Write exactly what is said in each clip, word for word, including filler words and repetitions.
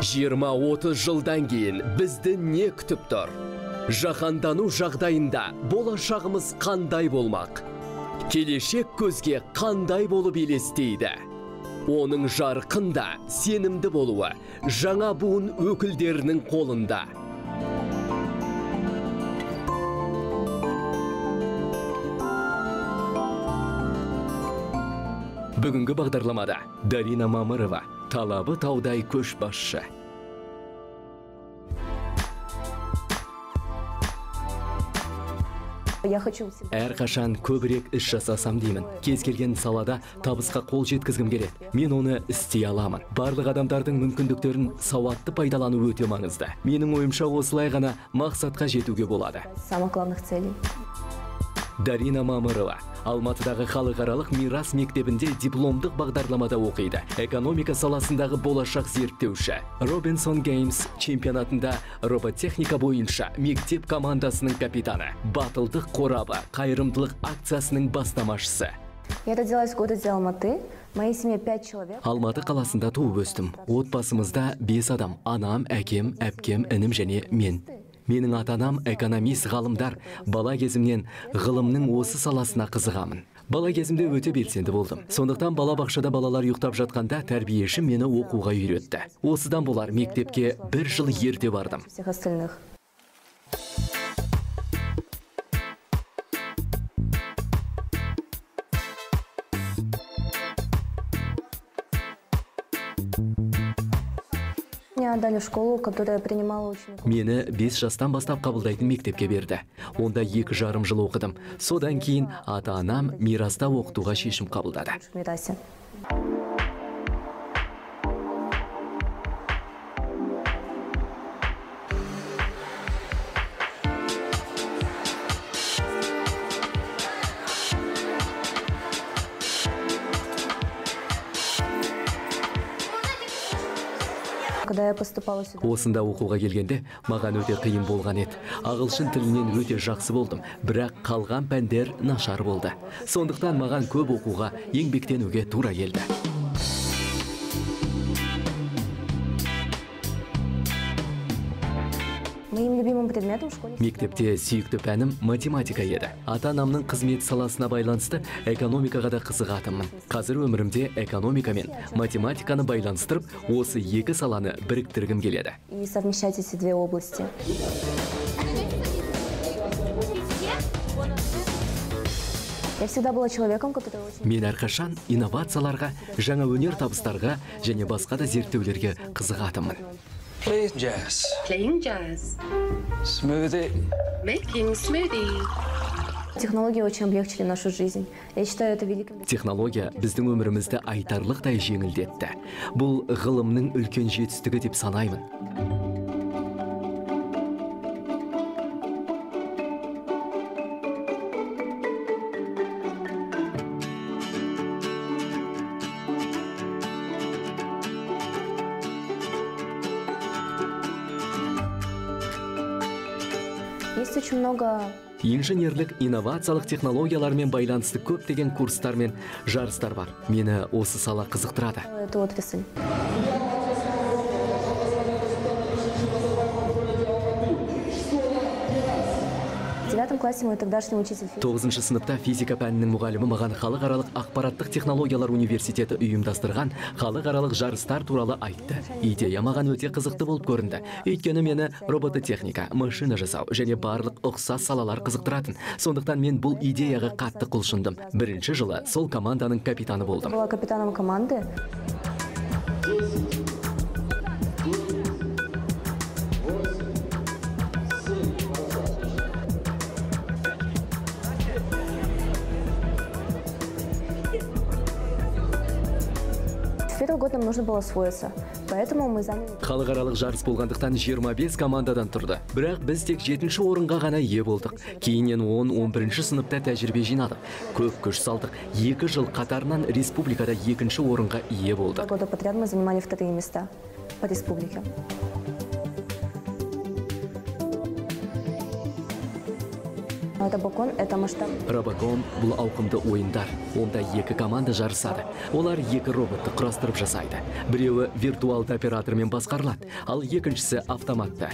жиырма отыз жылдан кейін бізді не күтіп тұр? Жаһандану жағдайында болашағымыз қандай болмақ? Келешек көзге қандай болып елестейді? Оның жарқында сенімді болуы жаңа буын өкілдерінің қолында. Бүгінгі бағдарламада Дарина Мамырова, талабы таудай көшбасшы. Әрқашан көбірек іс жасасам деймін. Кез келген салада табысқа қол жеткізгім келеді. Мен оны істей аламын. Барлық адамдардың мүмкіндіктерін сауатты пайдалану өте маңызды. Менің ойымша осылай ғана мақсатқа жетуге болады. Самых главных целей. Дарина Мамырова Алматыдағы Халықаралық Мирас мектебінде дипломдық бағдарламада оқиды. Экономика саласындағы болашақ зерттеуші. Robocon Games чемпионатында роботехника бойынша мектеп командасының капитаны. Батылдық қорабы қайырымдылық акциясының бастамашысы. Я родилась в городе Алматы. Моей семье пять человек. Алматы қаласында туып өстім. Отбасымызда бес адам. Анам, әкем, әпкем, інім және мен. Менің атанам экономист ғалымдар, бала кезімнен ғылымның осы саласына қызығамын. Бала кезімде өте белсенді болдым. Сондықтан бала бақшада балалар ұйықтап жатқанда тәрбиеші мені оқуға үйретті. Осыдан болар мектепке бір жыл ерте бардым. Мені бес жастан бастап қабылдайтын мектепке берді. Онда екі жарым жыл оқыдым. Содан кейін ата-анам мираста оқытуға шешім қабылдады. Осында оқуға келгенде маған өте қиын болған еді. Ағылшын тілінен өте жақсы болдым, бірақ қалған пәндер нашар болды. Сондықтан маған көп оқуға, еңбектенуге тура келді. Мектепте сүйікті пәнім математика еді. Ата-анамның қызмет саласына байланысты экономикаға да қызығатынмын. Қазір өмірімде экономика мен математиканы байланыстырып, осы екі саланы біріктіргім келеді. Совмещать эти две области. Мен әрқашан инновацияларға, жаңа өнер табыстарға және басқа да зерттеулерге қызығатынмын. Playing jazz. Playing jazz. Smoothie. Making smoothie. Технология очень облегчили нашу жизнь. Я считаю это великим. Технология біздің өмірімізді айтарлықтай жеңілдетті. Бұл ғылымның үлкен жетістігі деп санаймын. Инженерлік инновациялық технологиялармен байланысты көптеген курстар мен жарыстар бар. Мені осы сала қызықтырады. тоғызыншы сыныпта физика пәнінің мұғалімі маған Халықаралық ақпараттық технологиялар университеті ұйымдастырған халықаралық жарыстар туралы айтты. Идея маған өте қызықты болып көрінді. Өйткені мені робототехника, машина жасау және барлық ұқсас салалар қызықтыратын. Сондықтан мен бұл идеяға қатты құлшындым. Бірінші жылы сол команданың капитаны болдым. Была капитаном команды. Нужно было освоиться. Поэтому мы заняли... Халықаралық жарыс болғандықтан жиырма бес командадан тұрды. Бірақ біз тек жетінші орынға ғана ие болдық. Кейіннен он он бірінші сыныпта тәжірибе жинадық. Көп күш салдық. Екі жыл қатарынан республикада екінші орынға ие болдық. Года подряд мы занимали вторые места по республике. Робокон это масштаб. Робокон бұл ауқымды ойындар. Онда екі команда жарысады. Олар екі роботты құрастырып жасайды. Біреуі виртуалды оператормен басқарылады, ал екіншісі автоматты.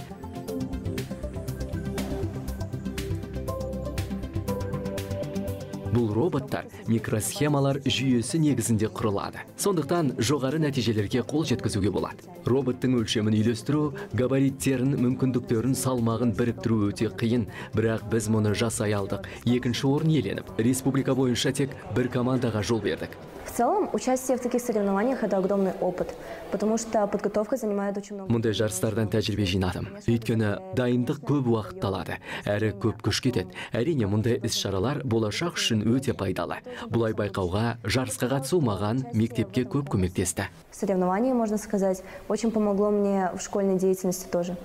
Бұл роботтар микросхемалар жүйесі негізінде құрылады. Сондықтан жоғары нәтижелерге қол жеткізуге болады. Роботтың өлшемін үйлестіру, габариттерін, мүмкіндіктерін, салмағын біріктіру өте қиын, бірақ біз мұны жасай алдық. Екінші орын еленіп, республика бойынша тек бір командаға жол бердік. В целом, участие в таких соревнованиях – это огромный опыт, потому что подготовка занимает очень много. Мұндай жарыстардан тәжірибе жинадым. Өйткені дайындық көп уақыт талады, әрі көп күш кетеді. Әрине, мұндай іс-шаралар болашақ үшін өте пайдалы. Бұлай байқауға, жарысқа қатысу маған мектепке көп көмектесті. Соревнование, можно сказать, очень помогло мне в школьной деятельности тоже.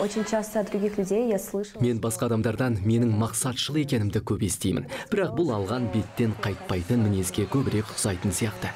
Очень часто от других людей я слышала. Мен басқа адамдардан менің мақсатшыл екенімді көп естеймін. Бірақ бұл алған беттен қайтпайтын мінезге көбірек ұқсайтын сияқты.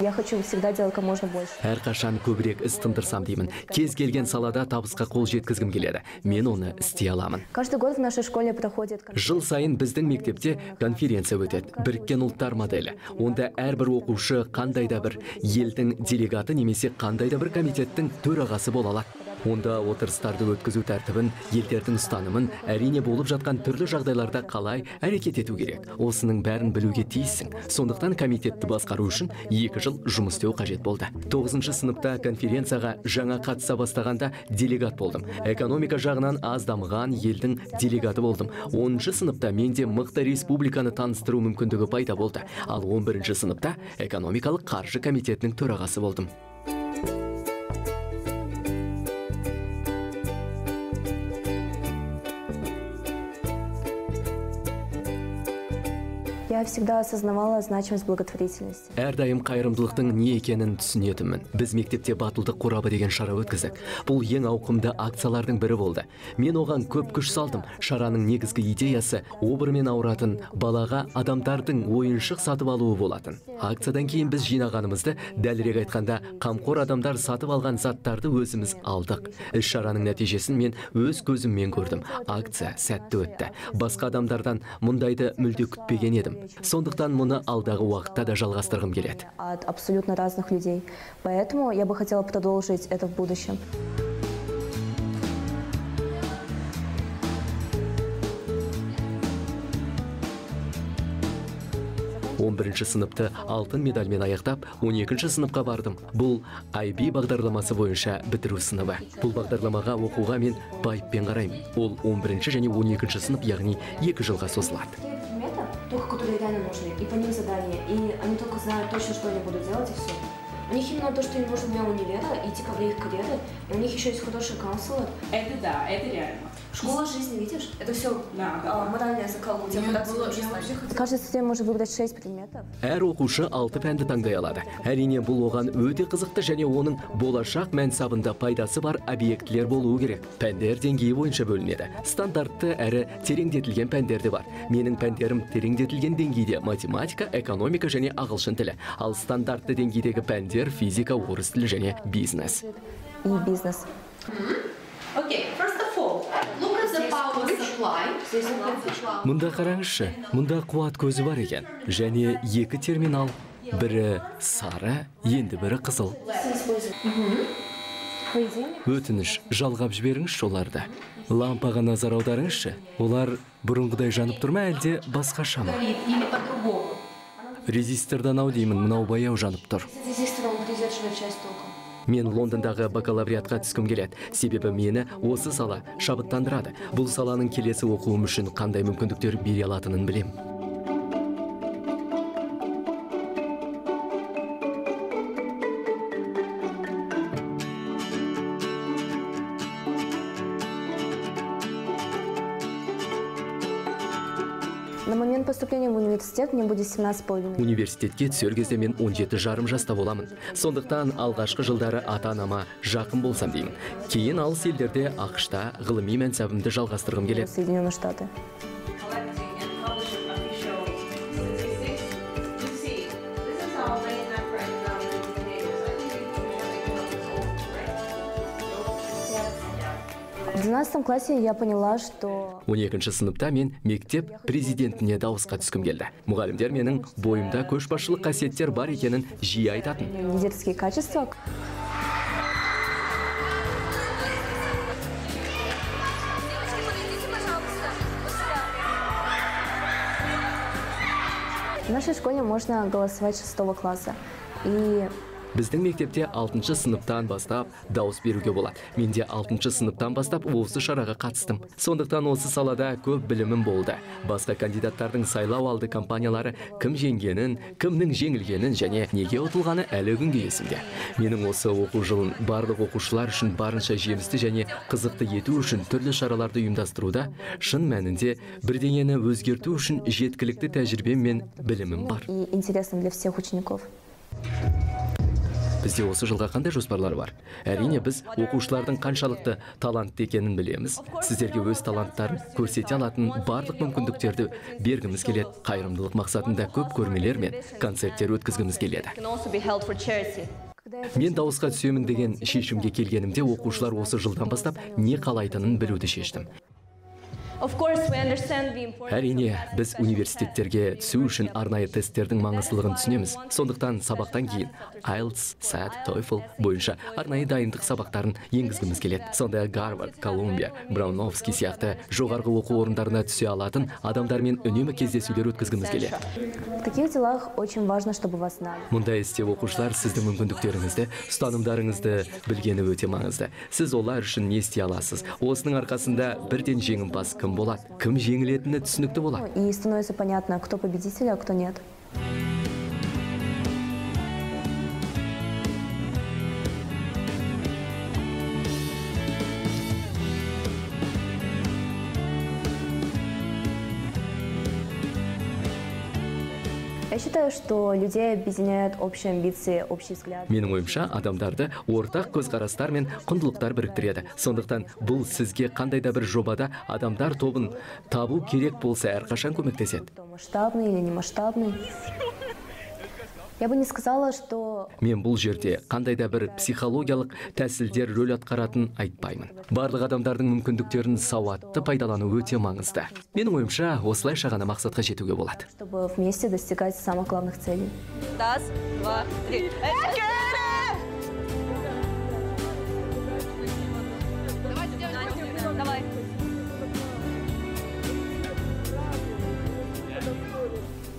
Я хочу всегда делать как можно больше. Әрқашан көбірек іс тындырсам деймін. Кез келген салада табысқа қол жеткізгім келеді. Мен оны істей аламын. Каждый год в нашей школе проходит... Жыл сайын біздің мектепте конференция өтеді. Біріккен ұлттар моделі. Онда әрбір оқушы қандайда бір елдің делегаты немесе қандайда бір комитеттің төрағасы бола алады. Онда отырыстарды өткізу тәртібін, елдердің ұстанымын, әрине болып жатқан түрлі жағдайларда қалай әрекет ету керек. Осының бәрін білуге тиіссің. Сондықтан комитетті басқару үшін екі жыл жұмыс істеу қажет болды. тоғызыншы сыныпта конференцияға жаңа қатыса бастағанда делегат болдым. Экономика жағынан аз дамыған елдің делегаты болдым. оныншы сыныпта менде мықты республиканы таныстыру мүмкіндігі пайда болды. Ал он бірінші сыныпта экономикалық қаржы комитетінің төрағасы болдым. Я всегда осознавала значимость благотворительности. Әрдайым қайырымдылықтың не екенін түсінетінмін. Біз мектепте батылдық қорабы деген шара өткіздік. Бұл ең ауқымды акциялардың бірі болды. Мен оған көп күш салдым. Шараның негізгі идеясы обырмен ауыратын балаға адамдардың ойыншық сатып алуы болатын. Акциядан кейін біз жинағанымызды, дәлірек айтқанда, қамқор адамдар сатып алған заттарды өзіміз алдық. Іс-шараның нәтижесін мен өз көзіммен көрдім. Акция сәтті өтті. Басқа адамдардан мұндайды мүлде күтпеген едім. Сондықтан мұны алдағы уақытта да жалғастырғым келеді. От абсолютно разных людей. Поэтому я бы хотела продолжить это в будущем. он бірінші сыныпты алтын медальмен аяқтап, он екінші сыныпқа бардым. Бұл ай би бағдарламасы бойынша бітіру сыныбы. Бұл бағдарламаға оқуға мен байыппен қараймын. Ол он бірінші және он екінші сынып, яғни екі жылға созылады. Только которые реально нужны, и по ним задания, и они только знают точно, что они будут делать, и все. У них именно то, что им нужно для универа, и типа для их карьеры, и у них еще есть хороший каунселор. Это да, это реально. Школа жизни, видишь, это все да, да, а, моральная закалка. Каждый студент может выбрать шесть предметов. Әр оқушы алты пәнді таңдай алады. Әрине, бұл оған өте қызықты және оның болашақ мәнсабында пайдасы бар объектілер болуы керек. Пәндер деңгейі бойынша бөлінеді. Стандартты әрі тереңдетілген пәндерде бар. Менің пәндерім тереңдетілген деңгейде математика, экономика және ағылшын тілі. Ал стандартты деңгейдегі пәндер физика, орыс тілі және бизнес. И бизнес. Окей, first of all, look at the power supply. Мұнда қараңызшы, мұнда қуат көзі бар екен. Және екі терминал, бірі сары, енді бірі қызыл. Өтініш, жалғап жіберіңізші оларды. Лампаға назар аударыңызшы, олар бұрынғыдай жанып тұр ма, әлде басқаша ма? Резистордан ау деймін, мынау баяу жанып тұр. Мен Лондондағы бакалавриатқа түскім келеді. Себебі мені осы сала шабыттандырады. Бұл саланың келесі оқуым үшін қандай мүмкіндіктер бере алатынын білем. На момент поступления в университет мне будет семнадцать с половиной. Университетке түсер кезде мен он жеті жарым жаста боламын. Сондықтан алғашқы жылдары ата-анама жақын болсам деймін. Кейін алыс елдерде ақшта ғылыми мәнсабымды жалғастырғым келеді. Соединенные Штаты. В двенадцатом классе я поняла, что... он екінші сыныпта мен мектеп президентіне дауысқа түскім келді. Мұғалімдер менің бойымда көшбасшылық қасиеттер бар екенін жиі айтатын. Лидерские качества. В нашей школе можно голосовать с шестого класса. И... біздің мектепте алтыншы сыныптан бастап дауыс беруге болады. Мен де алтыншы сыныптан бастап осы шараға қатыстым. Сондықтан осы салада көп білімім болды. Басқа кандидаттардың сайлау алды компаниялары кім жеңгенін, кімнің жеңілгенін және неге ұтылғаны әлі күнге есімде. Менің осы оқу жылын барлық оқушылар үшін барынша жемісті және қызықты ету үшін түрлі шараларды ұйымдастыруда шын мәнінде бірдеңені өзгерту үшін жеткілікті тәжірибем мен білімім бар. И интересно для всех учеников. Бізде осы жылға қандай жоспарлар бар? Әрине, біз оқушылардың қаншалықты талантты екенін білеміз. Сіздерге өз таланттарын көрсете алатын барлық мүмкіндіктерді бергіміз келеді. Қайырымдылық мақсатында көп көрмелер мен концерттер өткізгіміз келеді. Мен дауысқа түсемін деген шешімге келгенімде оқушылар осы жылдан бастап не қалайтынын білуді шештім. Әрине, біз университеттерге түсу үшін арнайы тесттердің маңыздылығын түсінеміз. Сондықтан сабақтан кейін айлтс, сат, тоефл бойынша арнайы дайындық сабақтарын енгізгіміз келеді. Сонда Гарвард, Колумбия, Брауновский сияқты жоғарғы оқу орындарына түсе алатын адамдармен үнемі кездесулер өткізгіміз келеді. В таких делах очень важно, чтобы вас знали. Мұндай істе оқушылар сіздің мүмкіндіктеріңізді, ұстанымдарыңызды білгені өте маңызды. Сіз олар үшін не істей аласыз? Осының арқасында бірден жеңімпаз кім болады, кім жеңілетіні түсінікті болады. И становится понятно, кто победитель, а кто нет. Я считаю, что людей объединяют общие амбиции, общие взгляды. Менің ойымша, адамдарды ортақ көзқарастар мен құндылықтар біріктіреді. Сондықтан бұл сізге қандайда бір жобада адамдар тобын табу керек болса әрқашан көмектеседі. Масштабный или не масштабный? Я бы не сказала, что... Мен бұл жерде қандайда бір психологиялық тәсілдер рөл атқаратын айтпаймын. Барлық адамдардың мүмкіндіктерін сауатты пайдалану өте маңызды. Менің ойымша, осылайша ғана мақсатқа жетуге болады. Чтобы вместе достигать самых главных целей. Раз, два, три.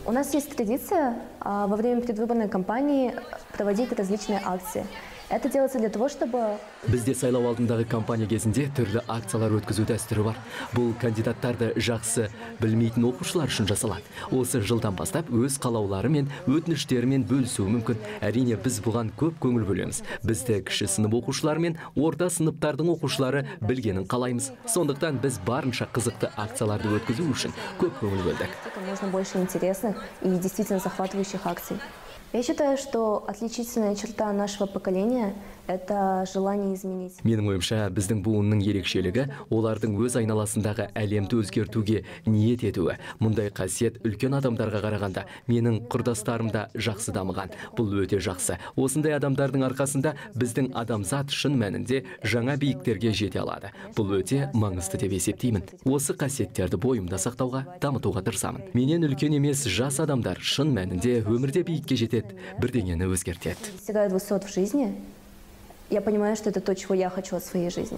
У нас есть традиция во время предвыборной кампании проводить различные акции. Это делается для того, чтобы... Бізде сайлау алдындағы кампания кезінде түрлі акциялар өткізу дәстүрі бар. Бұл кандидаттарды жақсы білмейтін оқушылар үшін жасалады. Осы жылдан бастап өз қалаулары мен өтініштерімен бөлісуі мүмкін. Әрине, біз бұған көп көңіл бөлеміз. Бізде кіші сынып оқушылар мен орта сыныптардың оқушылары білгенін қалаймыз. Сондықтан біз барынша қызықты акцияларды өткізу үшін көп көңіл бөлдік. Можно больше интересных и действительно захватывающих акций. Я считаю, что отличительная черта нашего поколения – это желание изменить. Менің ойымша, біздің буынның ерекшелігі олардың өз айналасындағы әлемді өзгертуге ниет етуі. Мұндай қасиет үлкен адамдарға қарағанда менің құрдастарымда жақсы дамыған. Бұл өте жақсы. Осындай адамдардың арқасында біздің адамзат шын мәнінде жаңа биіктерге жете алады. Бұл өте маңызды деп есептеймін. Осы қасиеттерді бойымда сақтауға, дамытуға тырысамын. Менен үлкен емес жас адамдар шын мәнінде өмірде биікке жетеді. Бірдеңені өзгертеді. Достигает высот в жизни. Я понимаю, что это то, чего я хочу от своей жизни.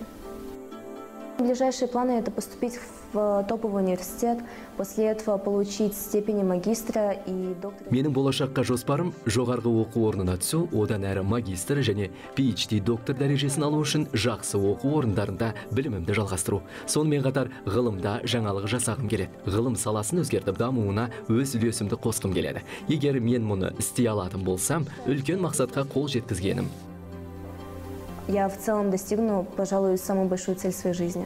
Ближайшие планы – это поступить в топовый университет, после этого получить степени магистра и доктора. Менің болашаққа жоспарым жоғарғы оқу орнына түсу, одан әрі магистр және пи эйч ди доктор дәрежесін алу үшін жақсы оқу орындарында білімімді жалғастыру. Сонымен қатар ғылымда жаңалық жасағым келеді. Ғылым саласын өзгертіп дамуына өз үлесімді қосқым келеді. Егер мен мұны істей алатын болсам, үлкен мақсатқа қол жеткізгенім. Я в целом достигну, пожалуй, самую большую цель своей жизни.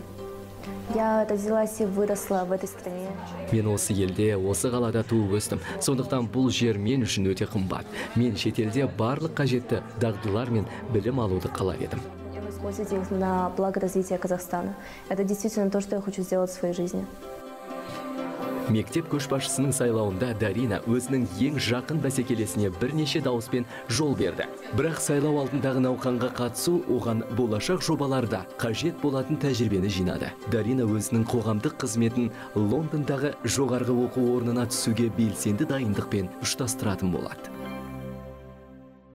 Я родилась и выросла в этой стране. Мен осы елде, осы қалада туып өстім. Сондықтан бұл жер мен үшін өте қымбат. Мен шетелде барлық қажетті дағдылар мен білім алуды қалап едім. Я использую их на благо развития Казахстана. Это действительно то, что я хочу сделать в своей жизни. Мектеп көшбасшысының сайлауында Дарина өзінің ең жақын бәсекелесіне бірнеше дауыспен жол берді. Бірақ сайлау алдындағы науқанға қатысу оған болашақ жобаларда қажет болатын тәжірибені жинады. Дарина өзінің қоғамдық қызметін Лондондағы жоғарғы оқу орнына түсуге белсенді дайындықпен ұштастыратын болады.